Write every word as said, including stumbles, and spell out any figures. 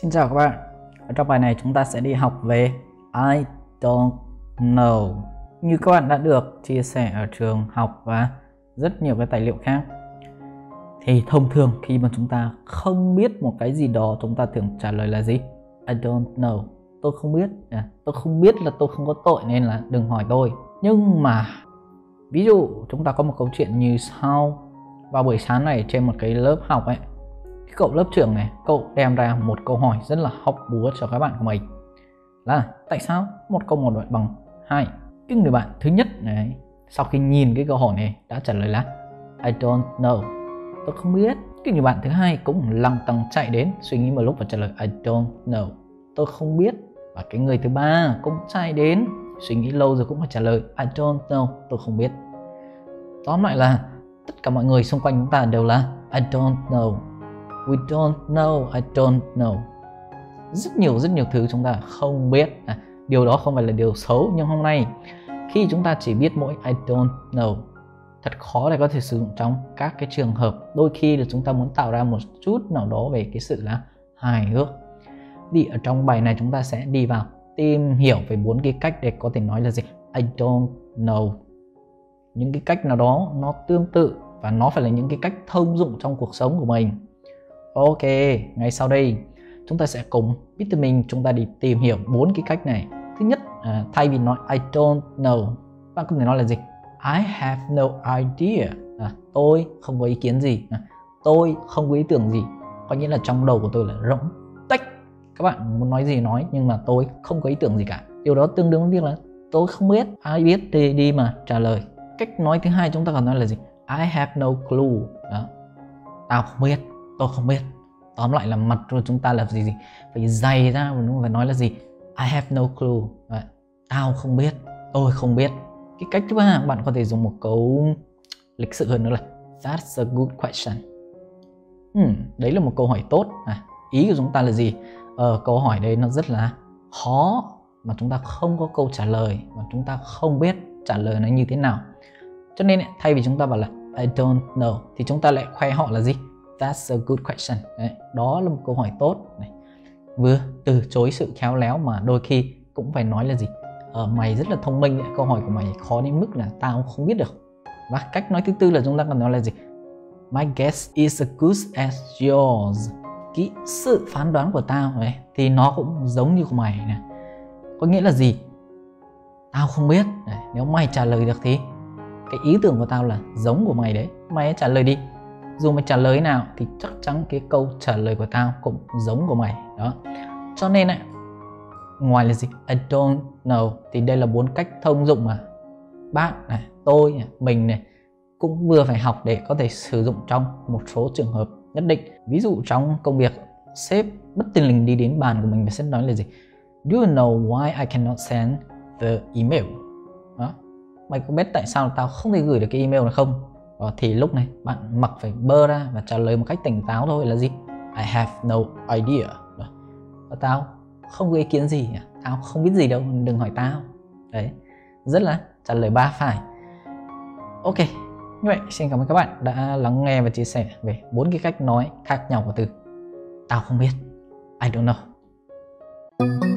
Xin chào các bạn. Ở trong bài này chúng ta sẽ đi học về I don't know. Như các bạn đã được chia sẻ ở trường học và rất nhiều cái tài liệu khác, thì thông thường khi mà chúng ta không biết một cái gì đó, chúng ta thường trả lời là gì? I don't know. Tôi không biết. À, tôi không biết là tôi không có tội nên là đừng hỏi tôi. Nhưng mà ví dụ chúng ta có một câu chuyện như sau. Vào buổi sáng này trên một cái lớp học ấy, cậu lớp trưởng này, cậu đem ra một câu hỏi rất là hóc búa cho các bạn của mình. Là tại sao một câu một đoạn bằng hai? Cái người bạn thứ nhất này, sau khi nhìn cái câu hỏi này đã trả lời là I don't know, tôi không biết. Cái người bạn thứ hai cũng lăng tăng chạy đến, suy nghĩ một lúc và trả lời I don't know, tôi không biết. Và cái người thứ ba cũng chạy đến, suy nghĩ lâu rồi cũng phải trả lời I don't know, tôi không biết. Tóm lại là tất cả mọi người xung quanh chúng ta đều là I don't know, we don't know, I don't know. Rất nhiều rất nhiều thứ chúng ta không biết. À, điều đó không phải là điều xấu, nhưng hôm nay khi chúng ta chỉ biết mỗi I don't know, thật khó để có thể sử dụng trong các cái trường hợp. Đôi khi là chúng ta muốn tạo ra một chút nào đó về cái sự là hài hước. Thì ở trong bài này chúng ta sẽ đi vào tìm hiểu về bốn cái cách để có thể nói là gì? I don't know. Những cái cách nào đó nó tương tự và nó phải là những cái cách thông dụng trong cuộc sống của mình. Ok, ngay sau đây chúng ta sẽ cùng vitamin chúng ta đi tìm hiểu bốn cái cách này. Thứ nhất, à, thay vì nói I don't know, bạn có thể nói là gì? I have no idea. À, tôi không có ý kiến gì. À, tôi không có ý tưởng gì. Có nghĩa là trong đầu của tôi là rỗng tách. Các bạn muốn nói gì nói, nhưng mà tôi không có ý tưởng gì cả. Điều đó tương đương với việc là tôi không biết. Ai biết thì đi mà trả lời. Cách nói thứ hai chúng ta còn nói là gì? I have no clue. Đó. Tao không biết. Tôi không biết. Tóm lại là mặt của chúng ta là gì gì? Phải dày ra và nó phải nói là gì? I have no clue. Đấy. Tao không biết. Tôi không biết. Cái cách thứ ba bạn có thể dùng một câu lịch sự hơn nữa là That's a good question. Hmm, đấy là một câu hỏi tốt. À, ý của chúng ta là gì? Ờ, câu hỏi đấy nó rất là khó mà chúng ta không có câu trả lời và chúng ta không biết trả lời nó như thế nào. Cho nên thay vì chúng ta bảo là I don't know thì chúng ta lại khoe họ là gì? That's a good question. Đấy, đó là một câu hỏi tốt. Đấy, vừa từ chối sự khéo léo mà đôi khi cũng phải nói là gì? Ờ, mày rất là thông minh, câu hỏi của mày khó đến mức là tao không biết được. Và cách nói thứ tư là chúng ta cần nói là gì? My guess is as good as yours. Cái sự phán đoán của tao ấy, thì nó cũng giống như của mày này. Có nghĩa là gì? Tao không biết. Đấy, nếu mày trả lời được thì cái ý tưởng của tao là giống của mày đấy. Mày trả lời đi. Dù mày trả lời nào thì chắc chắn cái câu trả lời của tao cũng giống của mày. Đó. Cho nên ấy, ngoài là gì? I don't know thì đây là bốn cách thông dụng mà bạn này, tôi này, mình này cũng vừa phải học để có thể sử dụng trong một số trường hợp nhất định. Ví dụ trong công việc, sếp bất thình lình đi đến bàn của mình và sẽ nói là gì? Do you know why I cannot send the email? Đó. Mày có biết tại sao tao không thể gửi được cái email này không? Đó, thì lúc này bạn mặc phải bơ ra và trả lời một cách tỉnh táo thôi là gì? I have no idea. Đó. Và tao không có ý kiến gì, tao không biết gì đâu, đừng hỏi tao. Đấy, rất là trả lời ba phải. Ok, như vậy xin cảm ơn các bạn đã lắng nghe và chia sẻ về bốn cái cách nói khác nhau của từ tao không biết, I don't know.